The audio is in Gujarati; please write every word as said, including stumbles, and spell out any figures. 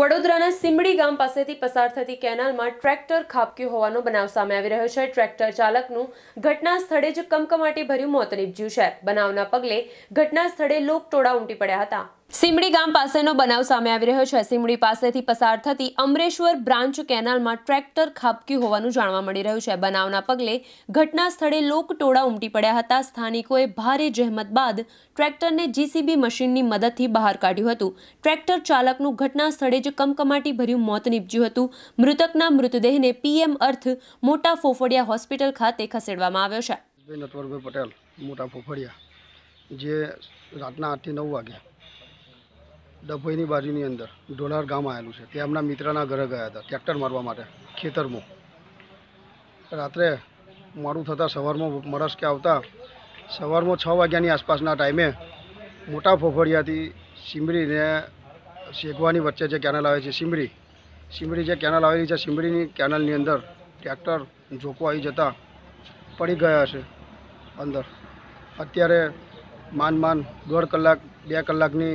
વડોદરાના સીમળી ગામ પાસેથી પસાર થતી કેનાલમાં ટ્રેક્ટર ખાબક્યું હોવાનો બનાવ સામે આવી રહ્યો છે। ટ્રેક્ટર ચાલકનું ઘટના સ્થળે જ કમકમાટી ભર્યું મોત નીપજ્યું છે। બનાવના પગલે ઘટના સ્થળે લોકટોળા ઉમટી પડ્યા હતા। સીમળી ગામ પાસેનો બનાવ સામે આવી રહ્યો છે। સીમળી પાસેથી પસાર થતી અમરેશ્વર બ્રાન્ચ કેનાલમાં ટ્રેક્ટર ખાબક્યું હોવાનું જાણવા મળી રહ્યું છે। બનાવના પગલે ઘટના સ્થળે લોકટોળા ઉમટી પડ્યા હતા। સ્થાનિકોએ ભારે જહેમત બાદ ટ્રેક્ટરને જીસીબી મશીનની મદદથી બહાર કાઢ્યું હતું। ટ્રેક્ટર ચાલકનું ઘટના સ્થળે જ કમકમાટી ભર્યું મોત નીપજ્યું હતું। મૃતકના મૃતદેહને પીએમ અર્થ મોટા ફોફડિયા હોસ્પિટલ ખાતે ખસેડવામાં આવ્યો છે। નેટવરભાઈ પટેલ મોટા ફોફડિયા જે રાતના આઠથી નવ વાગ્યા ડભોઈની બાજુની અંદર ઢોલાર ગામ આવેલું છે। ત્યાં એમના મિત્રના ઘરે ગયા હતા ટ્રેક્ટર મારવા માટે ખેતરમાં। રાત્રે મોડું થતાં સવારમાં મરસકે આવતા સવારમાં છ વાગ્યાની આસપાસના ટાઈમે મોટા ફોફડિયાથી સીમળીને શેખવાની વચ્ચે જે કેનાલ આવે છે સીમળી સીમળી જે કેનાલ આવેલી છે સીમળીની કેનાલની અંદર ટ્રેક્ટર ઝોકો આવી જતાં પડી ગયા છે અંદર। અત્યારે માન માન દોઢ કલાક બે કલાકની